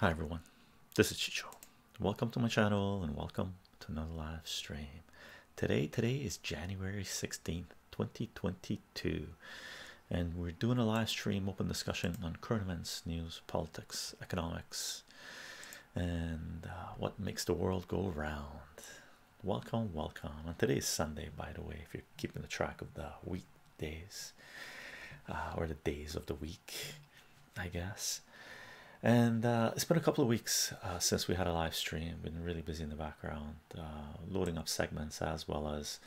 Hi everyone, this is Chicho. Welcome to my channel and welcome to another live stream. Today is January 16th, 2022, and we're doing a live stream open discussion on current events, news, politics, economics, and what makes the world go round. Welcome. And today is Sunday, by the way, if you're keeping the track of the weekdays or the days of the week, I guess. And it's been a couple of weeks since we had a live stream. Been really busy in the background, loading up segments, as well as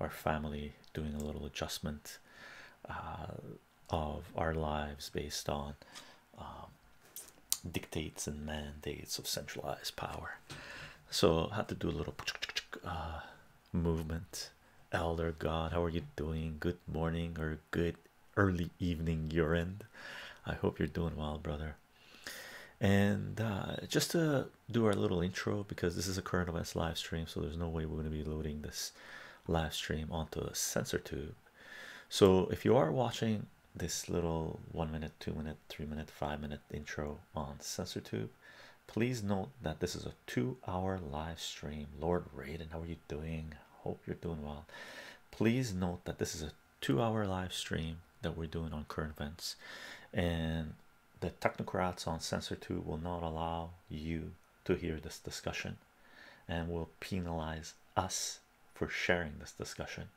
our family doing a little adjustment of our lives based on dictates and mandates of centralized power. So I had to do a little movement. Elder God, how are you doing? Good morning or good early evening your end. I hope you're doing well, brother. And just to do our little intro, because this is a current events live stream, so there's no way we're going to be loading this live stream onto a CensorTube. So if you are watching this little 1 minute, 2 minute, 3 minute, 5 minute intro on CensorTube, please note that this is a 2 hour live stream. Lord Raiden, how are you doing? Hope you're doing well. Please note that this is a 2 hour live stream that we're doing on current events, and the technocrats on CensorTube will not allow you to hear this discussion and will penalize us for sharing this discussion.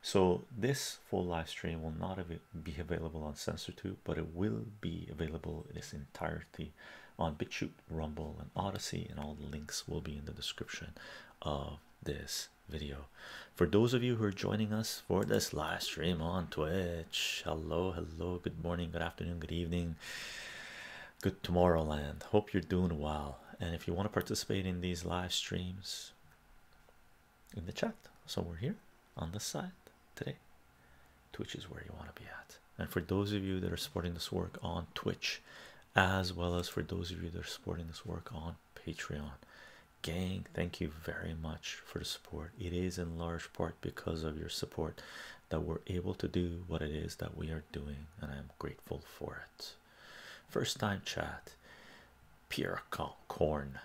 So this full live stream will not be available on CensorTube, but it will be available in its entirety on BitChute, Rumble, and Odysee, and all the links will be in the description of this video. For those of you who are joining us for this live stream on Twitch, hello, good morning, good afternoon, good evening, good tomorrowland. Hope you're doing well. And if you want to participate in these live streams in the chat, so we're here on this side today. Twitch is where you want to be at. And for those of you that are supporting this work on Twitch, as well as for those of you that are supporting this work on Patreon, gang, thank you very much for the support. It is in large part because of your support that we're able to do what it is that we are doing, and I'm grateful for it. First time chat, Pierre Corn,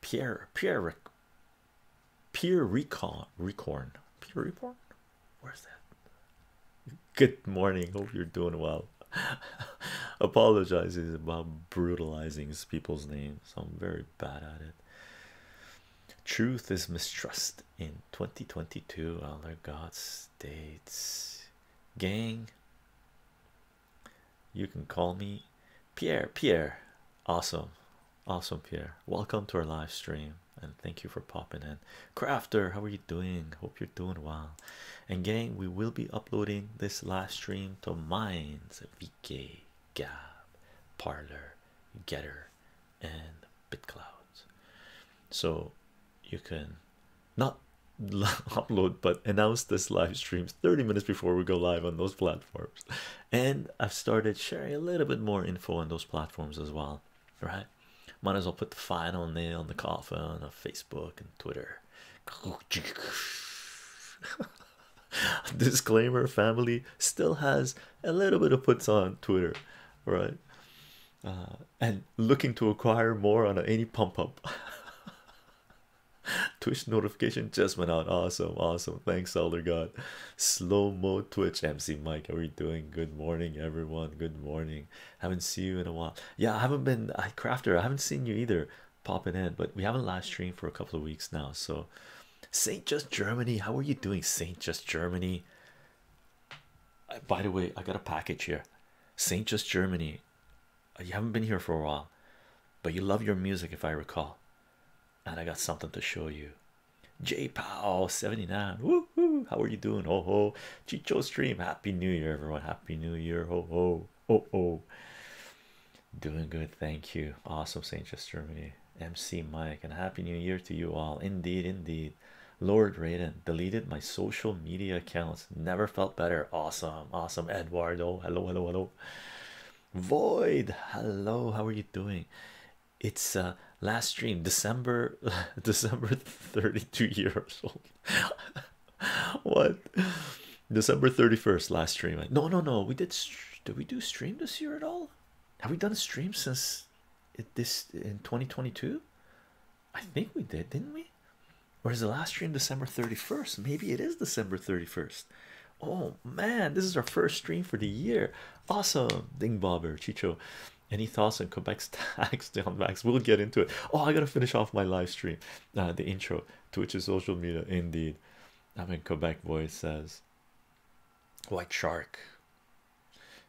Pierre Recorn, where's that? Good morning, hope you're doing well. Apologizes about brutalizing people's names. I'm very bad at it. Truth is mistrust in 2022. Elder God states, gang, you can call me Pierre. Awesome Pierre, welcome to our live stream and thank you for popping in. Crafter, how are you doing? Hope you're doing well. And gang, we will be uploading this live stream to Minds, VK, Gab, Parler, Gettr, and BitCloud. So you can not upload but announce this live stream 30 minutes before we go live on those platforms. And I've started sharing a little bit more info on those platforms as well, right? Might as well put the final nail in the coffin of Facebook and Twitter. Disclaimer, family still has a little bit of puts on Twitter, right? And looking to acquire more on any pump up. Twitch notification just went out. Awesome, thanks Elder God. Slow mo Twitch, MC Mike, how are you doing? Good morning everyone, good morning. Haven't seen you in a while. Yeah, I haven't been, Crafter, I haven't seen you either popping in, but we haven't live streamed for a couple of weeks now. So Saint Just Germany, how are you doing? Saint Just Germany, by the way, I got a package here. Saint Just Germany, you haven't been here for a while, but you love your music if I recall, and I got something to show you. J Powell 79, woohoo, how are you doing? Ho ho. Chicho stream, happy new year everyone, happy new year. Ho ho. Oh oh, doing good, thank you. Awesome, Saint Just Germany, MC Mike, and happy new year to you all. Indeed. Lord Raiden, deleted my social media accounts, never felt better. Awesome. Eduardo, hello. Void, hello, how are you doing? It's last stream, December 32 years old. What? December 31st last stream. No, we did we do stream this year at all? Have we done a stream since this in 2022? I think we did, didn't we? Or is the last stream December 31st? Maybe it is December 31st. Oh man, this is our first stream for the year. Awesome. Ding Bobber, Chicho. Any thoughts on Quebec's tax, John Max? We'll get into it. Oh, I gotta finish off my live stream. The intro. Twitch's social media, indeed. I'm in Quebec, boy, it says. White Shark.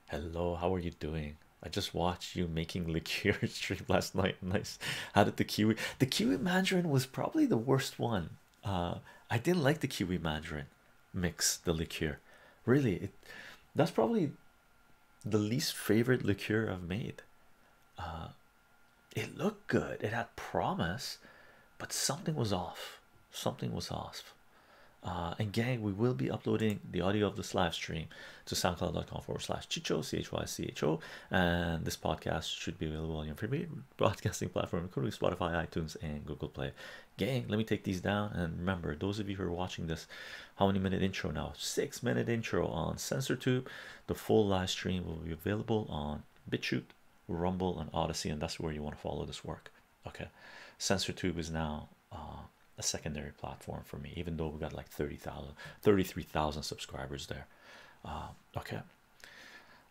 Hello, how are you doing? I just watched you making liqueur stream last night. Nice. How did the kiwi? The kiwi mandarin was probably the worst one. I didn't like the kiwi mandarin mix, the liqueur. Really, that's probably the least favorite liqueur I've made. It looked good. It had promise, but something was off. Something was off. And gang, we will be uploading the audio of this live stream to soundcloud.com/chicho, CHYCHO, and this podcast should be available on your favorite broadcasting platform, including Spotify, iTunes, and Google Play. Gang, let me take these down, and remember, those of you who are watching this, how many minute intro now? 6-minute intro on CensorTube. The full live stream will be available on BitChute, Rumble, and Odysee, and that's where you want to follow this work. Okay, CensorTube is now a secondary platform for me, even though we got like 33,000 subscribers there. Okay,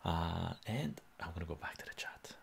and I'm gonna go back to the chat.